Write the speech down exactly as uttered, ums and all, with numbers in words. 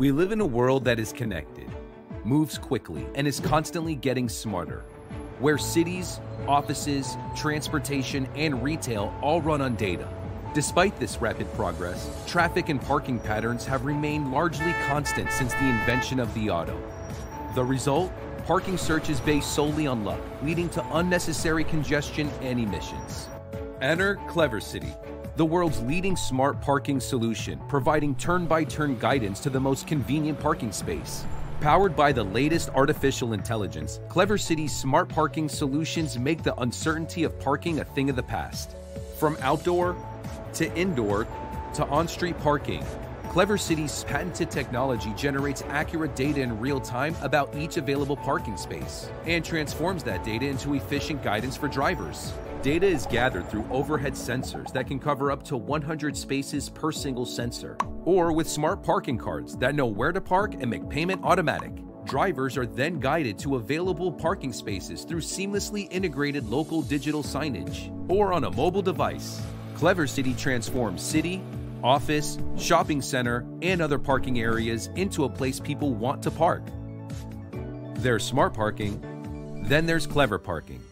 We live in a world that is connected, moves quickly, and is constantly getting smarter, where cities, offices, transportation, and retail all run on data. Despite this rapid progress, traffic and parking patterns have remained largely constant since the invention of the auto. The result? Parking searches based solely on luck, leading to unnecessary congestion and emissions. Enter Cleverciti, the world's leading smart parking solution, providing turn-by-turn guidance to the most convenient parking space. Powered by the latest artificial intelligence, Cleverciti's smart parking solutions make the uncertainty of parking a thing of the past. From outdoor to indoor to on-street parking, Cleverciti's patented technology generates accurate data in real time about each available parking space and transforms that data into efficient guidance for drivers. Data is gathered through overhead sensors that can cover up to one hundred spaces per single sensor, or with smart parking cards that know where to park and make payment automatic. Drivers are then guided to available parking spaces through seamlessly integrated local digital signage or on a mobile device. Cleverciti transforms city, office, shopping center, and other parking areas into a place people want to park. There's smart parking, then there's clever parking.